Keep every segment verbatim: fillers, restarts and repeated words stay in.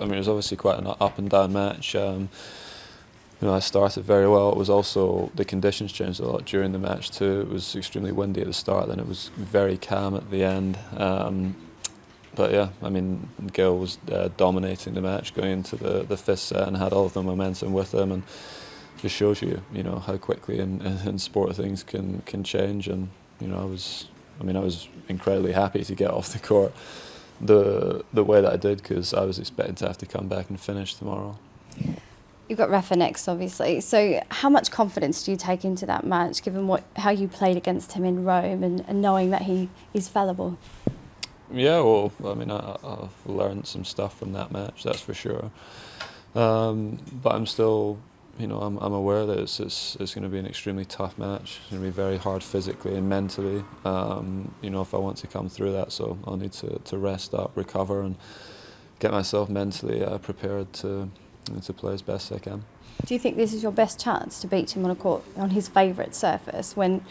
I mean, it was obviously quite an up and down match. Um, you know, I started very well. It was also, the conditions changed a lot during the match too. It was extremely windy at the start, then it was very calm at the end. Um, but yeah, I mean, Gil was uh, dominating the match going into the, the fifth set and had all of the momentum with him, and just shows you, you know, how quickly in, in sport things can, can change. And, you know, I was, I mean, I was incredibly happy to get off the court the the way that I did, because I was expecting to have to come back and finish tomorrow. You've got Rafa next, obviously. So how much confidence do you take into that match, given what how you played against him in Rome, and, and knowing that he is fallible? Yeah, well, I mean, I, I've learned some stuff from that match, that's for sure. Um, but I'm still, you know, I'm, I'm aware that it's, it's, it's going to be an extremely tough match. It's going to be very hard physically and mentally, um, you know, if I want to come through that. So I'll need to, to rest up, recover, and get myself mentally uh, prepared to, to play as best I can. Do you think this is your best chance to beat him on a court, on his favourite surface, when,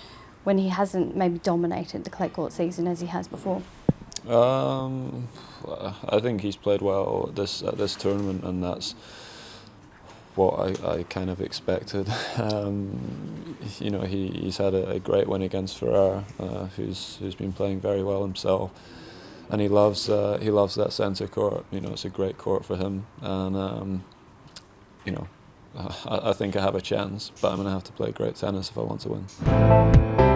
when he hasn't maybe dominated the clay court season as he has before? Um, I think he's played well at this at this tournament, and that's what I, I kind of expected. Um, you know, he, he's had a, a great win against Ferrer, uh, who's who's been playing very well himself, and he loves uh, he loves that centre court. You know, it's a great court for him, and um, you know, I, I think I have a chance, but I'm going to have to play great tennis if I want to win.